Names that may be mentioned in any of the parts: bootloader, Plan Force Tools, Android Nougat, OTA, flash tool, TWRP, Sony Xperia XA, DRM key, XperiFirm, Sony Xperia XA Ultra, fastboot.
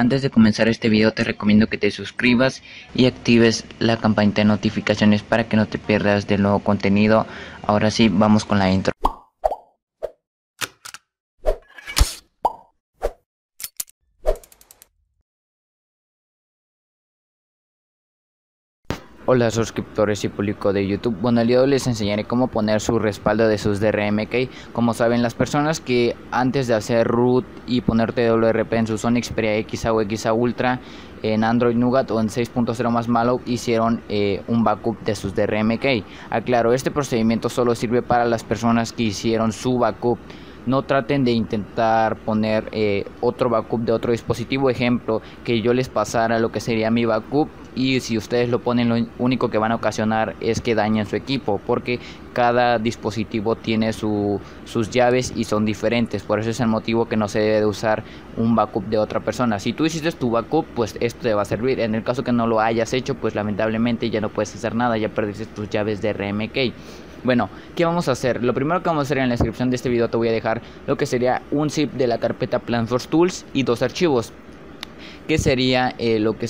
Antes de comenzar este video te recomiendo que te suscribas y actives la campanita de notificaciones para que no te pierdas del nuevo contenido. Ahora sí, vamos con la intro. Hola suscriptores y público de YouTube. Bueno, el día de hoy les enseñaré cómo poner su respaldo de sus DRM key. Como saben, las personas que antes de hacer root y poner TWRP en su Sony Xperia XA o XA Ultra en Android Nougat o en 6.0 más malo hicieron un backup de sus DRM key. Aclaro, este procedimiento solo sirve para las personas que hicieron su backup. No traten de intentar poner otro backup de otro dispositivo. Ejemplo, que yo les pasara lo que sería mi backup y si ustedes lo ponen, lo único que van a ocasionar es que dañen su equipo, porque cada dispositivo tiene sus llaves y son diferentes. Por eso es el motivo que no se debe de usar un backup de otra persona. Si tú hiciste tu backup, pues esto te va a servir. En el caso que no lo hayas hecho, pues lamentablemente ya no puedes hacer nada, ya perdiste tus llaves de RMK. Bueno, ¿qué vamos a hacer? Lo primero que vamos a hacer en la descripción de este video te voy a dejar lo que sería un zip de la carpeta Plan Force Tools y dos archivos, que sería lo que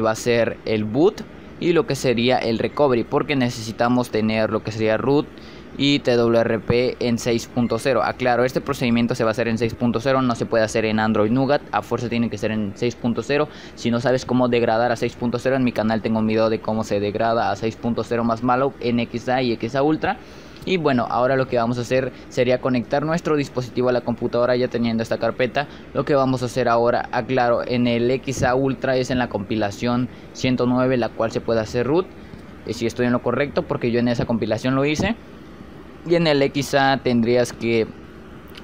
va a ser el boot y lo que sería el recovery, porque necesitamos tener lo que sería root y TWRP en 6.0. Aclaro, este procedimiento se va a hacer en 6.0, no se puede hacer en Android Nougat, a fuerza tiene que ser en 6.0. Si no sabes cómo degradar a 6.0, en mi canal tengo un video de cómo se degrada a 6.0 más malo en XA y XA Ultra. Y bueno, ahora lo que vamos a hacer sería conectar nuestro dispositivo a la computadora ya teniendo esta carpeta. Lo que vamos a hacer ahora, aclaro, en el XA Ultra es en la compilación 109, la cual se puede hacer root, si estoy en lo correcto, porque yo en esa compilación lo hice. Y en el XA tendrías que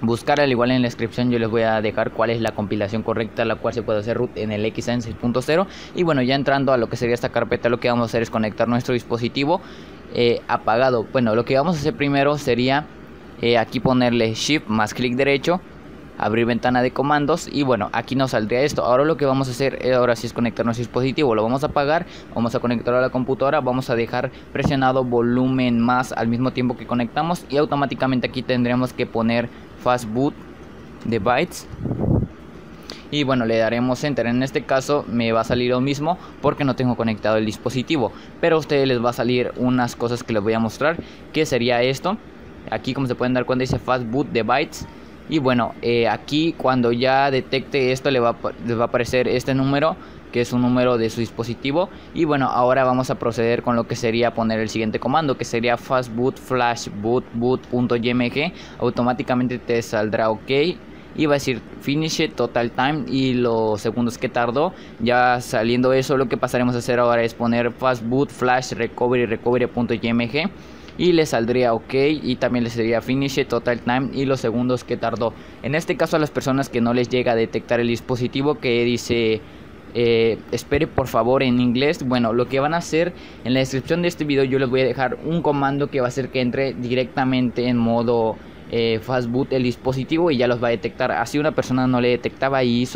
buscar, al igual en la descripción yo les voy a dejar cuál es la compilación correcta la cual se puede hacer root en el XA en 6.0. y bueno, ya entrando a lo que sería esta carpeta, lo que vamos a hacer es conectar nuestro dispositivo apagado. Bueno, lo que vamos a hacer primero sería aquí ponerle shift más clic derecho, abrir ventana de comandos, y bueno, aquí nos saldría esto. Ahora lo que vamos a hacer ahora sí es conectar nuestro dispositivo. Lo vamos a apagar, vamos a conectarlo a la computadora, vamos a dejar presionado volumen más al mismo tiempo que conectamos, y automáticamente aquí tendremos que poner fast boot device. Y bueno, le daremos enter. En este caso me va a salir lo mismo porque no tengo conectado el dispositivo, pero a ustedes les va a salir unas cosas que les voy a mostrar, que sería esto. Aquí, como se pueden dar cuenta, dice fast boot device. Y bueno, aquí cuando ya detecte esto les va a aparecer este número, que es un número de su dispositivo. Y bueno, ahora vamos a proceder con lo que sería poner el siguiente comando, que sería fastboot flash boot boot.ymg. Automáticamente te saldrá OK y va a decir finish it, total time y los segundos que tardó. Ya saliendo eso, lo que pasaremos a hacer ahora es poner fastboot flash recovery recovery.ymg. Y le saldría OK y también le sería finish, total time y los segundos que tardó. En este caso, a las personas que no les llega a detectar el dispositivo que dice espere por favor en inglés, bueno, lo que van a hacer en la descripción de este video yo les voy a dejar un comando que va a hacer que entre directamente en modo fastboot el dispositivo y ya los va a detectar. Así una persona no le detectaba y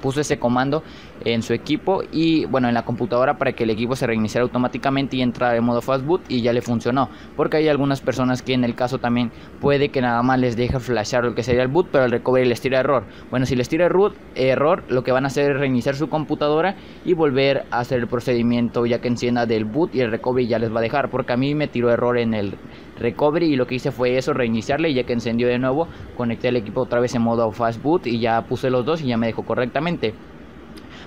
puso ese comando en su equipo y bueno, en la computadora, para que el equipo se reiniciara automáticamente y entrara en modo fastboot, y ya le funcionó. Porque hay algunas personas que en el caso también puede que nada más les deje flashar lo que sería el boot, pero el recovery les tira error. Bueno, si les tira error, lo que van a hacer es reiniciar su computadora y volver a hacer el procedimiento ya que encienda del boot, y el recovery ya les va a dejar, porque a mí me tiró error en el recovery y lo que hice fue eso, reiniciarle, y ya que encendió de nuevo, conecté el equipo otra vez en modo fastboot y ya puse los dos y ya me dejó correctamente.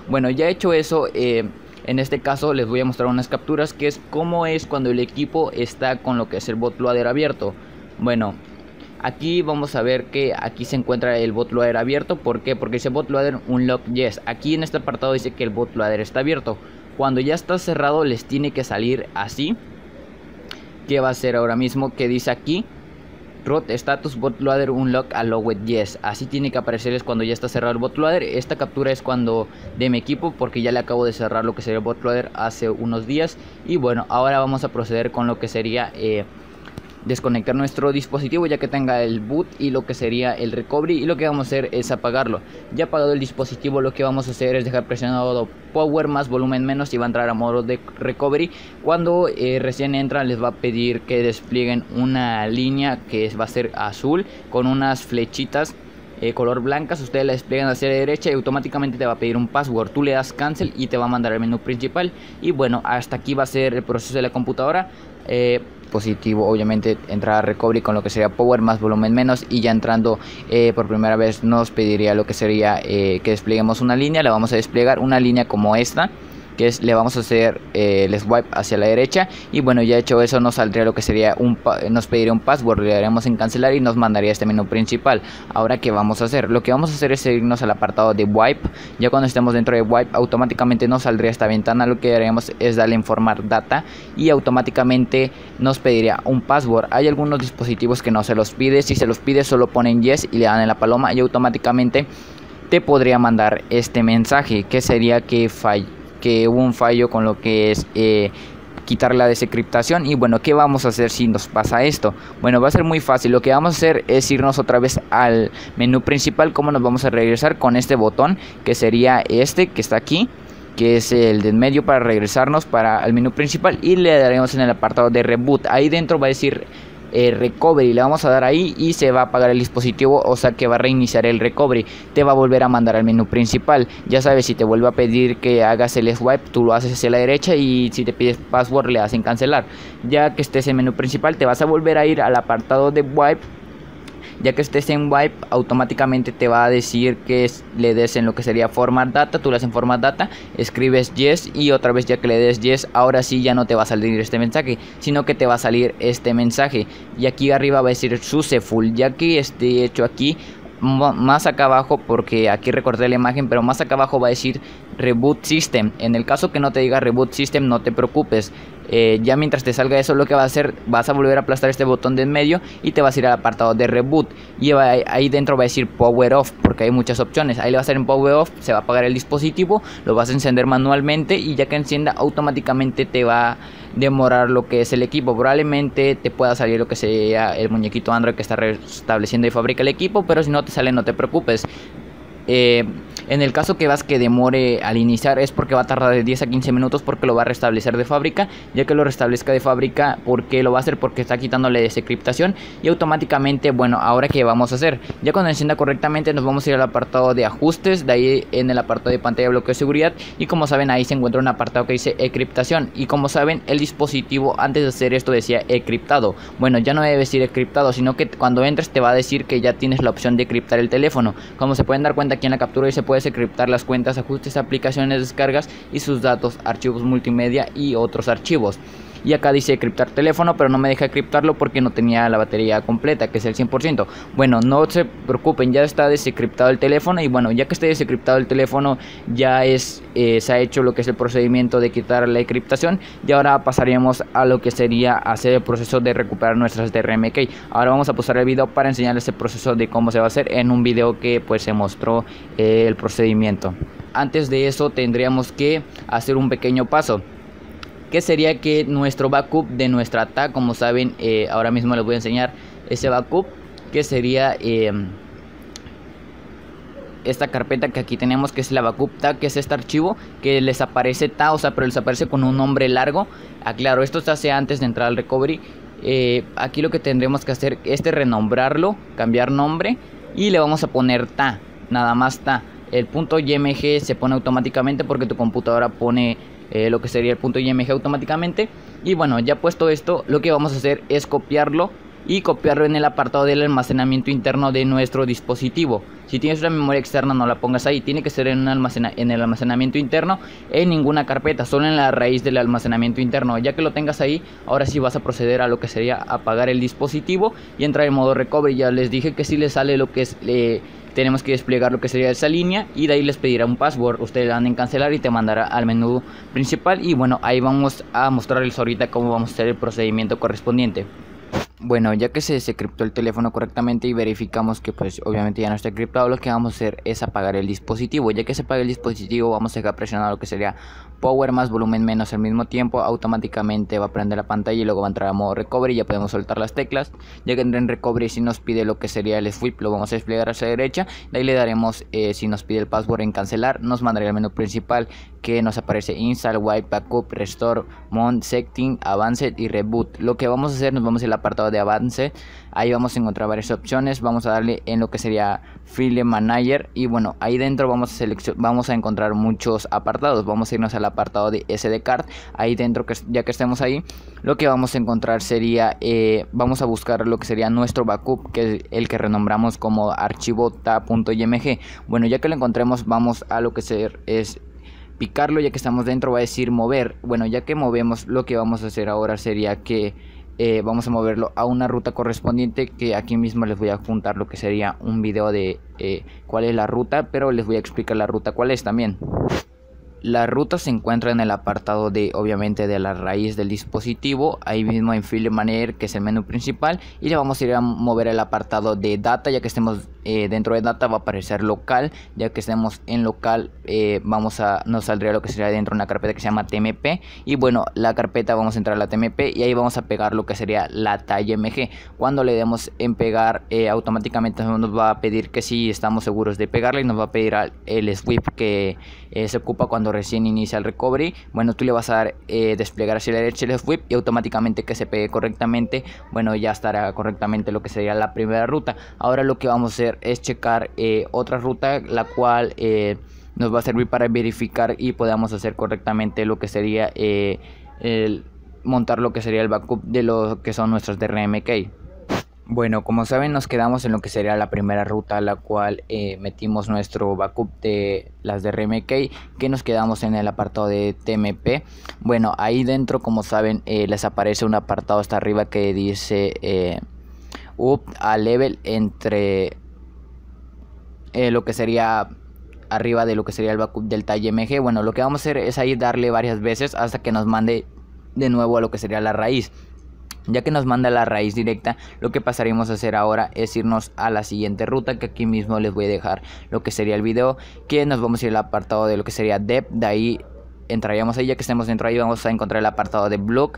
Bueno, ya hecho eso, en este caso les voy a mostrar unas capturas, que es cómo es cuando el equipo está con lo que es el bootloader abierto. Bueno, aquí vamos a ver que aquí se encuentra el bootloader abierto. ¿Por qué? Porque dice bootloader unlock yes. Aquí en este apartado dice que el bootloader está abierto. Cuando ya está cerrado les tiene que salir así, que va a ser ahora mismo, que dice aquí root status bootloader unlock allow with yes. Así tiene que aparecerles cuando ya está cerrado el bootloader. Esta captura es cuando de mi equipo, porque ya le acabo de cerrar lo que sería el bootloader hace unos días. Y bueno, ahora vamos a proceder con lo que sería desconectar nuestro dispositivo ya que tenga el boot y lo que sería el recovery, y lo que vamos a hacer es apagarlo. Ya apagado el dispositivo, lo que vamos a hacer es dejar presionado power más volumen menos y va a entrar a modo de recovery. Cuando recién entra les va a pedir que desplieguen una línea que va a ser azul con unas flechitas color blanca. Si ustedes la despliegan hacia la derecha y automáticamente te va a pedir un password, tú le das cancel y te va a mandar al menú principal. Y bueno, hasta aquí va a ser el proceso de la computadora. Positivo, obviamente, entrada recovery con lo que sería power, más volumen menos, y ya entrando por primera vez nos pediría lo que sería que despleguemos una línea. Le vamos a desplegar una línea como esta, que es, le vamos a hacer el swipe hacia la derecha. Y bueno, ya hecho eso nos saldría lo que sería nos pediría un password, le daríamos en cancelar y nos mandaría este menú principal. Ahora, ¿qué vamos a hacer? Lo que vamos a hacer es irnos al apartado de wipe. Ya cuando estemos dentro de wipe, automáticamente nos saldría esta ventana. Lo que haríamos es darle informar data y automáticamente nos pediría un password. Hay algunos dispositivos que no se los pide, si se los pide solo ponen yes y le dan en la paloma y automáticamente te podría mandar este mensaje, que sería que hubo un fallo con lo que es quitar la descriptación. Y bueno, ¿qué vamos a hacer si nos pasa esto? Bueno, va a ser muy fácil. Lo que vamos a hacer es irnos otra vez al menú principal. ¿Cómo nos vamos a regresar? Con este botón, que sería este que está aquí, que es el de en medio, para regresarnos para el menú principal, y le daremos en el apartado de reboot. Ahí dentro va a decir recovery, le vamos a dar ahí y se va a apagar el dispositivo, o sea que va a reiniciar el recovery. Te va a volver a mandar al menú principal. Ya sabes, si te vuelve a pedir que hagas el swipe, tú lo haces hacia la derecha, y si te pides password le hacen cancelar. Ya que estés en menú principal, te vas a volver a ir al apartado de wipe. Ya que estés en wipe, automáticamente te va a decir que le des en lo que sería format data. Tú le das en format data, escribes yes y otra vez ya que le des yes, ahora sí ya no te va a salir este mensaje, sino que te va a salir este mensaje. Y aquí arriba va a decir successful, ya que esté hecho aquí. Más acá abajo, porque aquí recorté la imagen, pero más acá abajo va a decir reboot system. En el caso que no te diga reboot system, no te preocupes. Ya mientras te salga eso, lo que vas a hacer, vas a volver a aplastar este botón de en medio y te vas a ir al apartado de reboot. Y ahí dentro va a decir power off, porque hay muchas opciones. Ahí le vas a hacer en power off, se va a apagar el dispositivo, lo vas a encender manualmente y ya que encienda, automáticamente te va a demorar lo que es el equipo. Probablemente te pueda salir lo que sea el muñequito Android que está restableciendo y fabrica el equipo, pero si no te sale, no te preocupes. En el caso que vas que demore al iniciar, es porque va a tardar de 10 a 15 minutos, porque lo va a restablecer de fábrica. Ya que lo restablezca de fábrica, porque lo va a hacer porque está quitándole desencriptación. Y automáticamente, bueno, ahora qué vamos a hacer. Ya cuando encienda correctamente, nos vamos a ir al apartado de ajustes. De ahí en el apartado de pantalla de bloqueo de seguridad. Y como saben, ahí se encuentra un apartado que dice encriptación. Y como saben, el dispositivo antes de hacer esto decía encriptado. Bueno, ya no debe decir encriptado, sino que cuando entres te va a decir que ya tienes la opción de encriptar el teléfono. Como se pueden dar cuenta aquí en la captura, y se puede encriptar las cuentas, ajustes, aplicaciones, descargas y sus datos, archivos multimedia y otros archivos. Y acá dice encriptar teléfono, pero no me deja encriptarlo porque no tenía la batería completa, que es el 100%. Bueno, no se preocupen, ya está desencriptado el teléfono. Y bueno, ya que esté desencriptado el teléfono, ya se ha hecho lo que es el procedimiento de quitar la encriptación. Y ahora pasaríamos a lo que sería hacer el proceso de recuperar nuestras DRM key. Ahora vamos a pausar el video para enseñarles el proceso de cómo se va a hacer en un video que pues se mostró el procedimiento. Antes de eso tendríamos que hacer un pequeño paso, que sería que nuestro backup de nuestra TWRP, como saben, ahora mismo les voy a enseñar ese backup, que sería esta carpeta que aquí tenemos, que es la backup TWRP, que es este archivo que les aparece TWRP, o sea, pero les aparece con un nombre largo. Aclaro, esto se hace antes de entrar al recovery. Aquí lo que tendremos que hacer es renombrarlo, cambiar nombre y le vamos a poner TWRP, nada más TWRP. El punto .ymg se pone automáticamente porque tu computadora pone lo que sería el punto .img automáticamente. Y bueno, ya puesto esto, lo que vamos a hacer es copiarlo y copiarlo en el apartado del almacenamiento interno de nuestro dispositivo. Si tienes una memoria externa, no la pongas ahí, tiene que ser en el almacenamiento interno, en ninguna carpeta, solo en la raíz del almacenamiento interno. Ya que lo tengas ahí, ahora sí vas a proceder a lo que sería apagar el dispositivo y entrar en modo recovery. Ya les dije que si le sale lo que es... tenemos que desplegar lo que sería esa línea y de ahí les pedirá un password, ustedes le dan en cancelar y te mandará al menú principal. Y bueno, ahí vamos a mostrarles ahorita cómo vamos a hacer el procedimiento correspondiente. Bueno, ya que se desencriptó el teléfono correctamente y verificamos que pues obviamente ya no está encriptado, lo que vamos a hacer es apagar el dispositivo. Ya que se apague el dispositivo, vamos a dejar presionado lo que sería power más volumen menos al mismo tiempo. Automáticamente va a prender la pantalla y luego va a entrar a modo recovery. Ya podemos soltar las teclas. Ya que entra en recovery, si nos pide lo que sería el swipe, lo vamos a desplegar hacia la derecha. De ahí le daremos, si nos pide el password, en cancelar. Nos mandaría al menú principal que nos aparece Install, Wipe, Backup, Restore, Mount, Setting, Advanced y Reboot. Lo que vamos a hacer, nos vamos al apartado de Advanced. Ahí vamos a encontrar varias opciones. Vamos a darle en lo que sería File Manager. Y bueno, ahí dentro vamos a encontrar muchos apartados. Vamos a irnos al apartado de SD Card. Ahí dentro, ya que estemos ahí, lo que vamos a encontrar sería, vamos a buscar lo que sería nuestro backup, que es el que renombramos como archivo .img. Bueno, ya que lo encontremos, vamos a lo que es picarlo. Ya que estamos dentro, va a decir mover. Bueno, ya que movemos, lo que vamos a hacer ahora sería que vamos a moverlo a una ruta correspondiente, que aquí mismo les voy a juntar lo que sería un video de cuál es la ruta, pero les voy a explicar la ruta cuál es también. La ruta se encuentra en el apartado de, obviamente, de la raíz del dispositivo. Ahí mismo en File Manager, que es el menú principal, y le vamos a ir a mover el apartado de Data. Ya que estemos dentro de Data, va a aparecer Local. Ya que estemos en Local, nos saldría lo que sería dentro de una carpeta que se llama TMP. Y bueno, la carpeta, vamos a entrar a la TMP y ahí vamos a pegar lo que sería la .img. Cuando le demos en pegar, automáticamente nos va a pedir que si estamos seguros de pegarle, y nos va a pedir el sweep que se ocupa cuando recién inicia el recovery. Bueno, tú le vas a dar desplegar hacia la derecha el sweep y automáticamente que se pegue correctamente. Bueno, ya estará correctamente lo que sería la primera ruta. Ahora lo que vamos a hacer es checar otra ruta, la cual nos va a servir para verificar y podamos hacer correctamente lo que sería montar lo que sería el backup de lo que son nuestros DRM key. Bueno, como saben, nos quedamos en lo que sería la primera ruta, la cual metimos nuestro backup de las DRM key, que nos quedamos en el apartado de TMP. Bueno, ahí dentro, como saben, les aparece un apartado hasta arriba que dice up a level, entre lo que sería arriba de lo que sería el backup del .img. Bueno, lo que vamos a hacer es ahí darle varias veces hasta que nos mande de nuevo a lo que sería la raíz. Ya que nos manda la raíz directa, lo que pasaríamos a hacer ahora es irnos a la siguiente ruta, que aquí mismo les voy a dejar lo que sería el video, que nos vamos a ir al apartado de lo que sería dev. De ahí entraríamos ahí. Ya que estemos dentro ahí, vamos a encontrar el apartado de blog.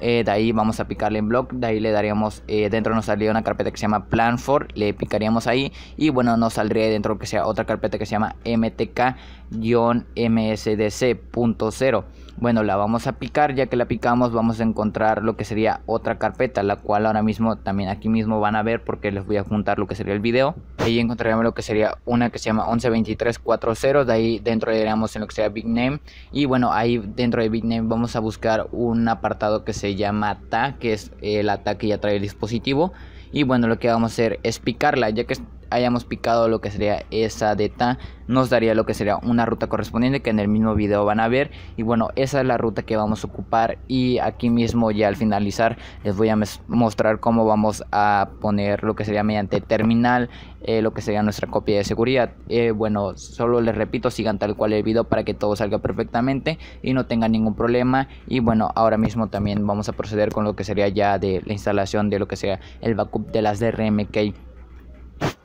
De ahí vamos a picarle en blog. De ahí le daríamos, dentro nos saldría una carpeta que se llama Plan Force. Le picaríamos ahí y bueno, nos saldría dentro que sea otra carpeta que se llama mtk-msdc.0. Bueno, la vamos a picar. Ya que la picamos, vamos a encontrar lo que sería otra carpeta, la cual ahora mismo también aquí mismo van a ver, porque les voy a juntar lo que sería el video. Ahí encontraríamos lo que sería una que se llama 112340. De ahí dentro le daríamos en lo que sea Big Name. Y bueno, ahí dentro de Big Name vamos a buscar un apartado que se llama TA, que es la TA que ya trae el dispositivo. Y bueno, lo que vamos a hacer es picarla. Ya que hayamos picado lo que sería esa de TA, nos daría lo que sería una ruta correspondiente, que en el mismo video van a ver. Y bueno, esa es la ruta que vamos a ocupar. Y aquí mismo, ya al finalizar, les voy a mostrar cómo vamos a poner lo que sería mediante terminal lo que sería nuestra copia de seguridad. Bueno, solo les repito, sigan tal cual el video para que todo salga perfectamente y no tengan ningún problema. Y bueno, ahora mismo también vamos a proceder con lo que sería ya de la instalación de lo que sea el backup de las DRM key.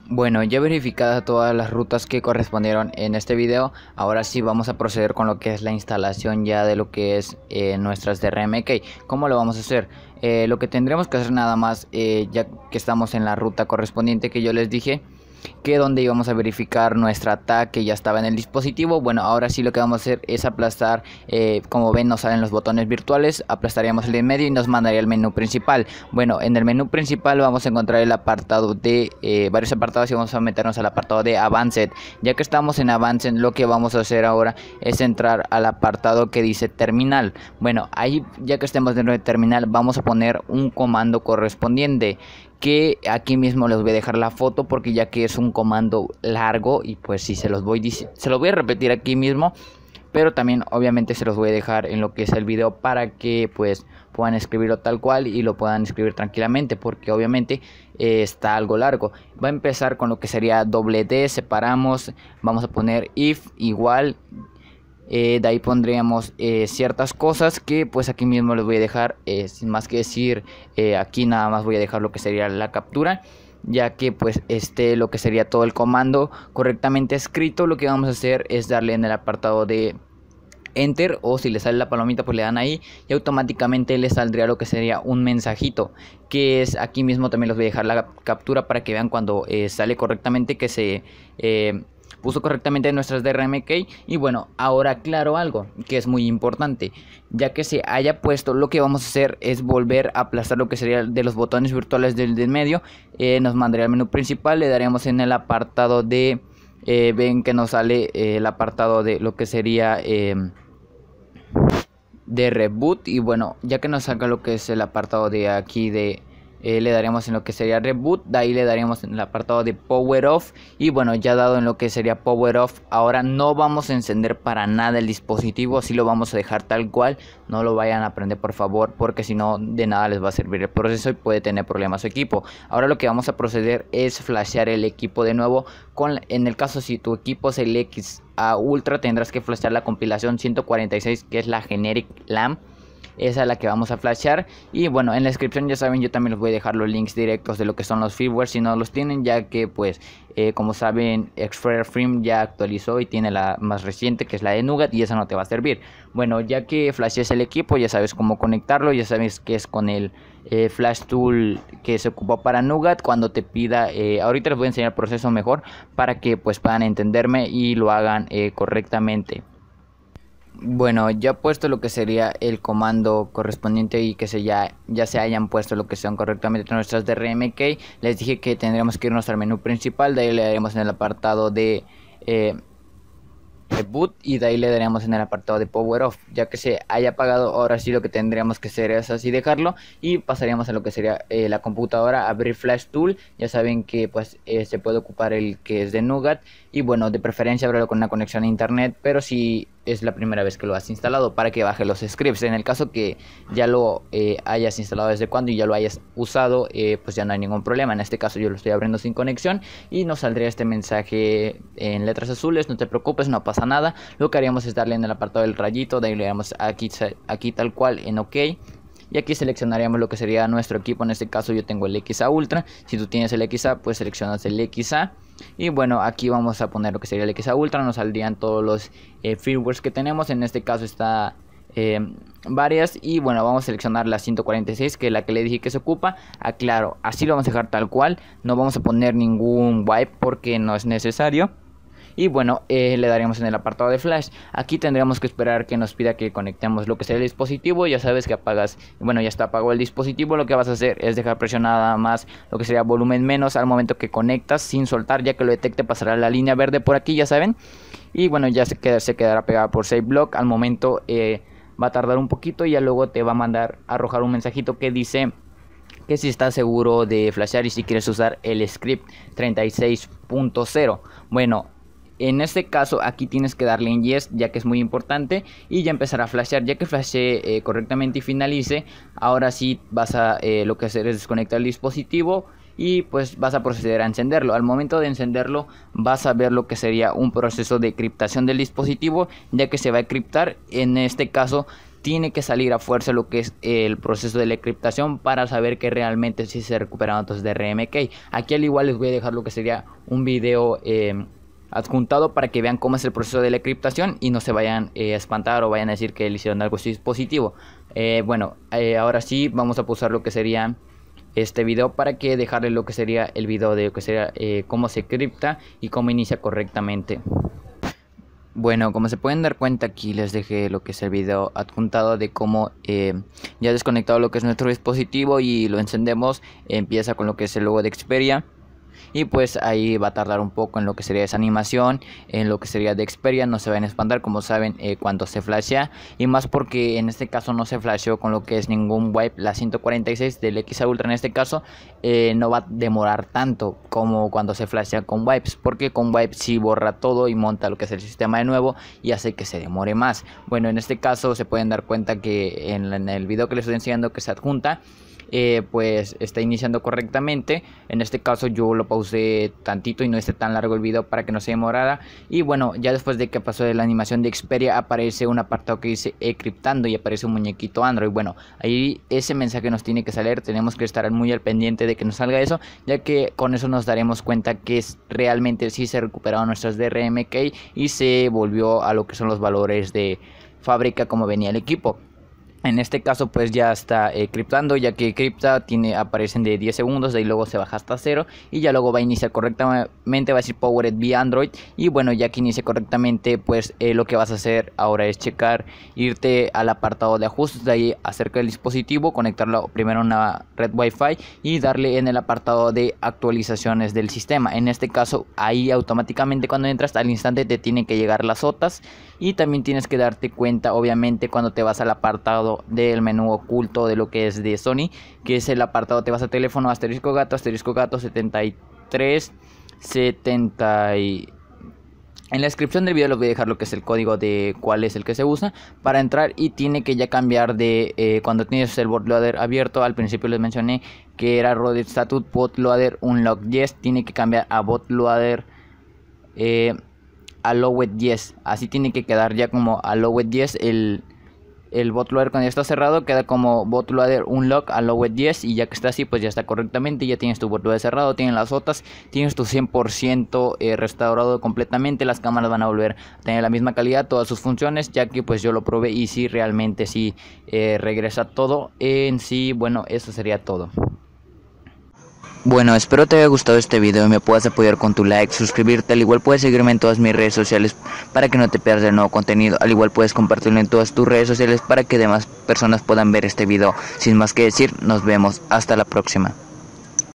Bueno, ya verificadas todas las rutas que correspondieron en este video, ahora sí vamos a proceder con lo que es la instalación ya de lo que es nuestras DRM key. ¿Cómo lo vamos a hacer? Lo que tendremos que hacer nada más, ya que estamos en la ruta correspondiente que yo les dije, que donde íbamos a verificar nuestra TA que ya estaba en el dispositivo. Bueno, ahora sí lo que vamos a hacer es aplastar, como ven nos salen los botones virtuales, aplastaríamos el de en medio y nos mandaría el menú principal. Bueno, en el menú principal vamos a encontrar el apartado de varios apartados y vamos a meternos al apartado de Advanced. Ya que estamos en Advanced, lo que vamos a hacer ahora es entrar al apartado que dice Terminal. Bueno, ahí ya que estemos dentro de Terminal, vamos a poner un comando correspondiente, que aquí mismo les voy a dejar la foto, porque ya que es un comando largo y pues si se los voy a repetir aquí mismo, pero también obviamente se los voy a dejar en lo que es el video para que pues puedan escribirlo tal cual y lo puedan escribir tranquilamente, porque obviamente está algo largo. Va a empezar con lo que sería doble D, separamos, vamos a poner if igual. De ahí pondríamos ciertas cosas que pues aquí mismo les voy a dejar, sin más que decir, aquí nada más voy a dejar lo que sería la captura, ya que pues esté lo que sería todo el comando correctamente escrito. Lo que vamos a hacer es darle en el apartado de Enter, o si le sale la palomita pues le dan ahí y automáticamente le saldría lo que sería un mensajito, que es aquí mismo también les voy a dejar la captura para que vean cuando sale correctamente que se puso correctamente nuestras DRM key. Y bueno, ahora aclaro algo que es muy importante, ya que se haya puesto, lo que vamos a hacer es volver a aplastar lo que sería de los botones virtuales del de medio. Nos mandaría al menú principal, le daríamos en el apartado de ven que nos sale el apartado de lo que sería de reboot. Y bueno, ya que nos salga lo que es el apartado de aquí de le daríamos en lo que sería reboot, de ahí le daríamos en el apartado de power off. Y bueno, ya dado en lo que sería power off, ahora no vamos a encender para nada el dispositivo, así lo vamos a dejar tal cual. No lo vayan a prender, por favor, porque si no, de nada les va a servir el proceso y puede tener problemas su equipo. Ahora lo que vamos a proceder es flashear el equipo de nuevo. En el caso si tu equipo es el XA Ultra, tendrás que flashear la compilación 146, que es la Generic LAM. Esa es la que vamos a flashear. Y bueno, en la descripción ya saben, yo también les voy a dejar los links directos de lo que son los firmware si no los tienen, ya que pues como saben, XperiFirm ya actualizó y tiene la más reciente, que es la de Nougat, y esa no te va a servir. Bueno, ya que flashees el equipo, ya sabes cómo conectarlo, ya sabes que es con el flash tool que se ocupó para Nougat. Cuando te pida, ahorita les voy a enseñar el proceso mejor para que pues puedan entenderme y lo hagan correctamente. Bueno, ya puesto lo que sería el comando correspondiente y que ya se hayan puesto lo que sean correctamente nuestras DRM key, les dije que tendríamos que irnos al menú principal, de ahí le daremos en el apartado de boot y de ahí le daremos en el apartado de power off. Ya que se haya apagado, ahora sí lo que tendríamos que hacer es así dejarlo y pasaríamos a lo que sería la computadora, abrir flash tool. Ya saben que pues se puede ocupar el que es de Nougat y bueno, de preferencia abrirlo con una conexión a internet, pero si es la primera vez que lo has instalado, para que baje los scripts. En el caso que ya lo hayas instalado desde cuando y ya lo hayas usado, pues ya no hay ningún problema. En este caso yo lo estoy abriendo sin conexión y nos saldría este mensaje en letras azules: no te preocupes, no pasa nada. Lo que haríamos es darle en el apartado del rayito, de ahí le damos aquí tal cual en OK, y aquí seleccionaríamos lo que sería nuestro equipo. En este caso yo tengo el XA Ultra, si tú tienes el XA pues seleccionas el XA y bueno, aquí vamos a poner lo que sería el XA Ultra. Nos saldrían todos los firmwares que tenemos, en este caso está varias, y bueno, vamos a seleccionar la 146, que es la que le dije que se ocupa. Aclaro, así lo vamos a dejar tal cual, no vamos a poner ningún wipe porque no es necesario. Y bueno, le daríamos en el apartado de flash. Aquí tendríamos que esperar que nos pida que conectemos lo que sea el dispositivo. Ya sabes que apagas, bueno, ya está apagado el dispositivo. Lo que vas a hacer es dejar presionada más lo que sería volumen menos al momento que conectas, sin soltar. Ya que lo detecte, pasará la línea verde por aquí, ya saben. Y bueno, ya se quedará pegada por save block. Al momento va a tardar un poquito y ya luego te va a mandar a arrojar un mensajito que dice que si estás seguro de flashear y si quieres usar el script 36.0. Bueno, en este caso aquí tienes que darle en yes, ya que es muy importante, y ya empezará a flashear. Ya que flashee correctamente y finalice, ahora sí vas a lo que hacer es desconectar el dispositivo y pues vas a proceder a encenderlo. Al momento de encenderlo vas a ver lo que sería un proceso de criptación del dispositivo, ya que se va a criptar. En este caso tiene que salir a fuerza lo que es el proceso de la encriptación para saber que realmente sí se recuperaron datos de DRM key. Aquí al igual les voy a dejar lo que sería un video adjuntado para que vean cómo es el proceso de la encriptación y no se vayan a espantar o vayan a decir que le hicieron algo a su dispositivo. Bueno, ahora sí vamos a pausar lo que sería este video para que dejarle lo que sería el video de lo que sería cómo se cripta y cómo inicia correctamente. Bueno, como se pueden dar cuenta, aquí les dejé lo que es el video adjuntado de cómo ya desconectado lo que es nuestro dispositivo y lo encendemos. Empieza con lo que es el logo de Xperia. Y pues ahí va a tardar un poco en lo que sería esa animación, en lo que sería de Xperia. No se van a espantar, como saben, cuando se flashea, y más porque en este caso no se flasheó con lo que es ningún wipe. La 146 del XA Ultra en este caso no va a demorar tanto como cuando se flashea con wipes, porque con wipes sí borra todo y monta lo que es el sistema de nuevo y hace que se demore más. Bueno, en este caso se pueden dar cuenta que en el video que les estoy enseñando que se adjunta, pues está iniciando correctamente. En este caso yo lo pausé tantito y no esté tan largo el video para que no se demorara. Y bueno, ya después de que pasó de la animación de Xperia, aparece un apartado que dice encriptando y aparece un muñequito Android. Bueno, ahí ese mensaje nos tiene que salir, tenemos que estar muy al pendiente de que nos salga eso, ya que con eso nos daremos cuenta que realmente sí se recuperaron nuestras DRM key y se volvió a lo que son los valores de fábrica como venía el equipo. En este caso pues ya está criptando, ya que cripta aparecen de 10 segundos, de ahí luego se baja hasta 0 y ya luego va a iniciar correctamente, va a decir Powered via Android. Y bueno, ya que inicie correctamente, pues lo que vas a hacer ahora es checar, irte al apartado de ajustes, de ahí acerca del dispositivo, conectarlo primero a una red Wi-Fi y darle en el apartado de actualizaciones del sistema. En este caso ahí automáticamente cuando entras al instante te tienen que llegar las OTAs y también tienes que darte cuenta obviamente cuando te vas al apartado del menú oculto de lo que es de Sony, que es el apartado, te vas a teléfono, asterisco gato 7370. En la descripción del video les voy a dejar lo que es el código de cuál es el que se usa para entrar, y tiene que ya cambiar de cuando tienes el bootloader abierto. Al principio les mencioné que era Root Statute Bootloader Unlock 10, tiene que cambiar a bootloader Allowed 10, así tiene que quedar ya como Allowed 10. El bootloader cuando ya está cerrado queda como bootloader unlock allowed 10, y ya que está así pues ya está correctamente, ya tienes tu bootloader cerrado, tienes las OTAs, tienes tu 100% restaurado completamente, las cámaras van a volver a tener la misma calidad, todas sus funciones, ya que pues yo lo probé y sí, realmente sí regresa todo en sí. Bueno, eso sería todo. Bueno, espero te haya gustado este video y me puedas apoyar con tu like, suscribirte, al igual puedes seguirme en todas mis redes sociales para que no te pierdas el nuevo contenido, al igual puedes compartirlo en todas tus redes sociales para que demás personas puedan ver este video. Sin más que decir, nos vemos, hasta la próxima.